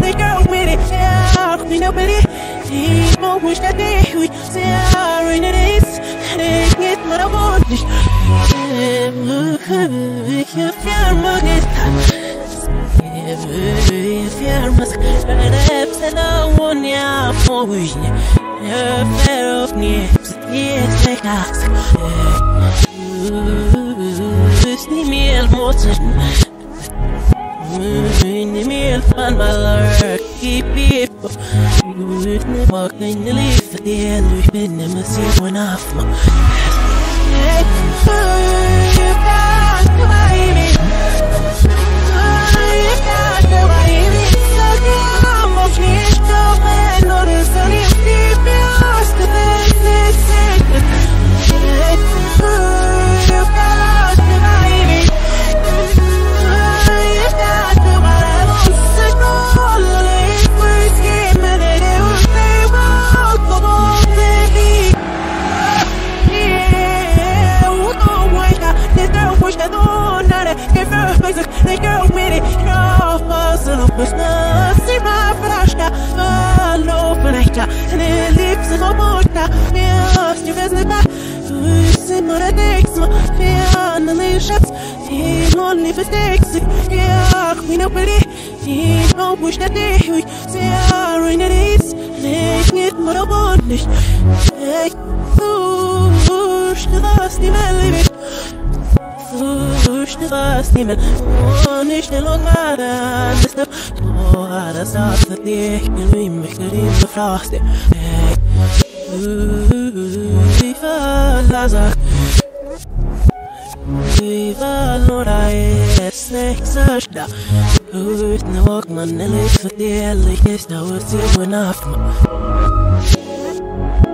they got with it. We nobody more wish that they would say in it is. They get my body. If you fear my in the meal, find my lurk, keep people. You with me, walk in the leaf, the deal, we've been in the sea, one off. They go with it, no puzzle, but not see my flashka, follow for like that, and it lives in my water. We are stupid, but we see more attacks. We are on the leaderships, he won't leave a taxi. Yeah, we know pretty, he won't wish that they would see our in it is. They get more bondage. They push the last in my limit. Push the last demon, punish the long matter. This the poor others are the dick, and we make the dream of frosty. Viva Lazar, Viva Lora, snakes are sharp. Who's the walkman? The legs for the alley, yes, that was even enough.